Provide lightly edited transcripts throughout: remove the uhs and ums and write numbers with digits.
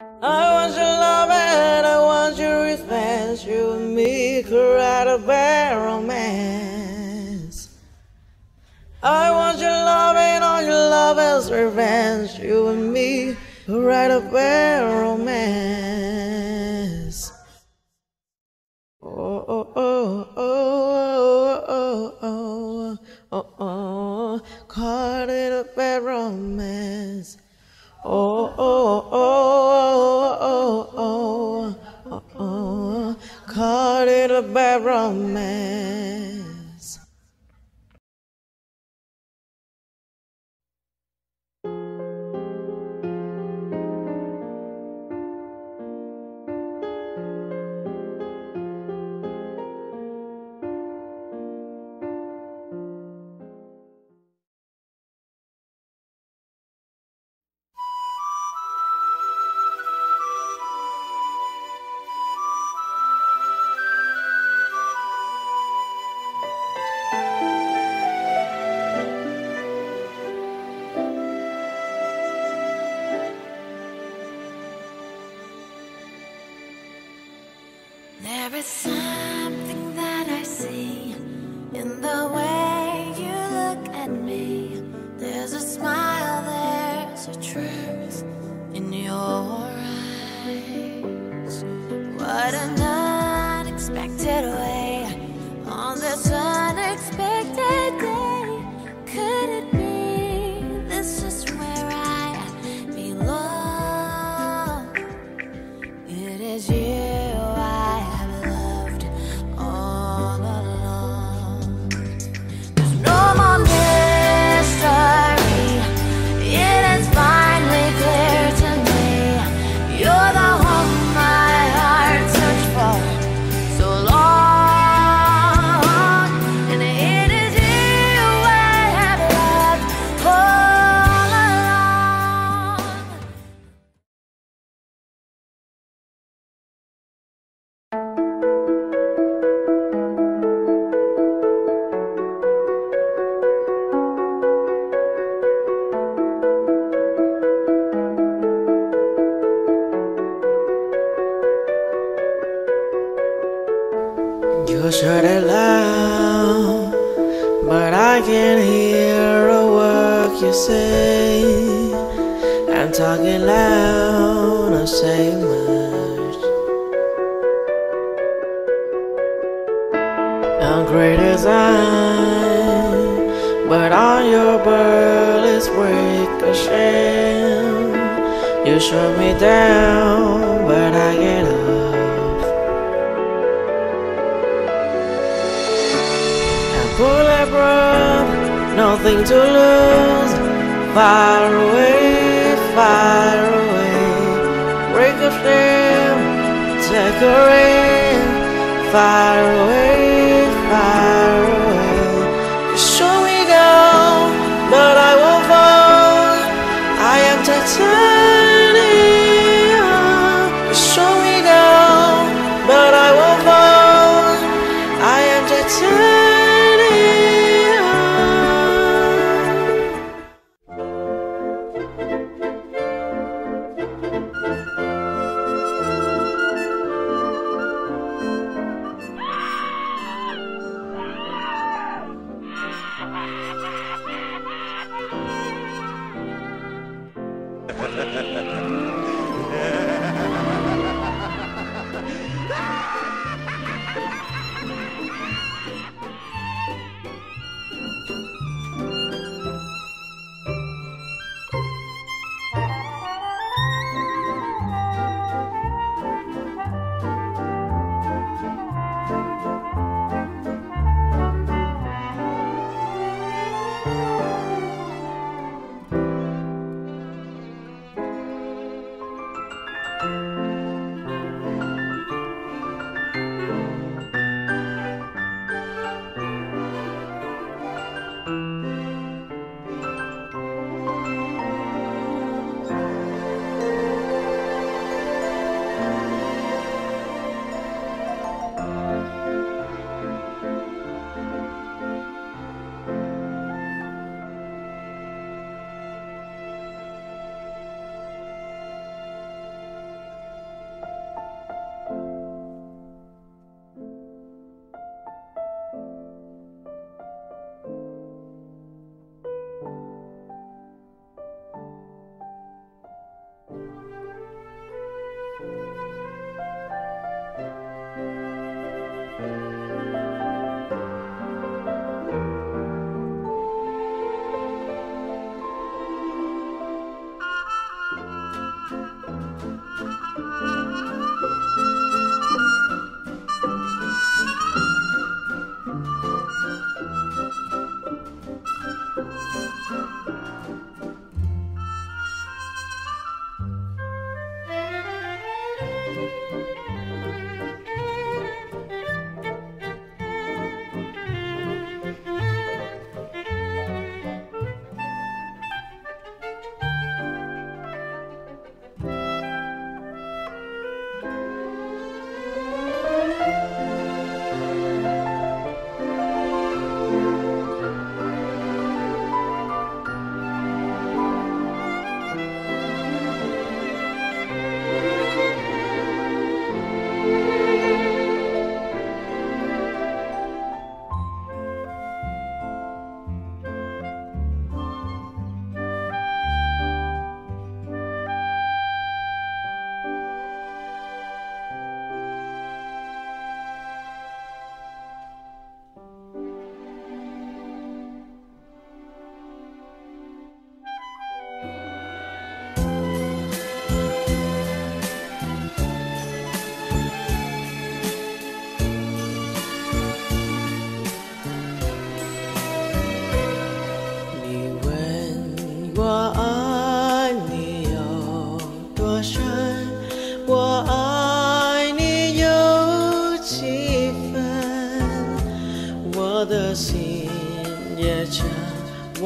I want your love and I want your respect. You and me could write a bad romance. I want your love and all your love as revenge. You and me could write a bad romance. Oh, oh, oh, oh, oh, oh, oh, oh, oh, caught in a bad romance. Oh, oh, oh, oh, oh, oh, oh, caught in a bad romance. There is something that I see in the way you look at me. There's a smile, there's a truth in your eyes. What an unexpected way, on this unexpected day. Could it be this is where I belong? It is you shout it loud, but I can't hear a word you say. I'm talking loud, not saying much. I'm great as I, but all your bullets ricochet. You shut me down, but I get up. Nothing to lose, far away, break a flame, take a rain, far away, you show me down, but I won't fall, I am Titanic, you show me down, but I won't fall, I am Titanic.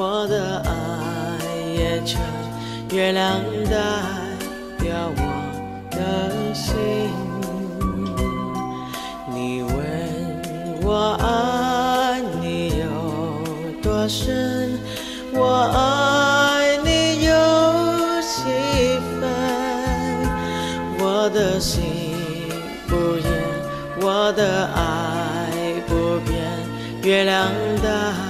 我的爱也趁月亮代表我的心，你问我爱你有多深，我爱你有几分，我的心不言，我的爱不变，月亮代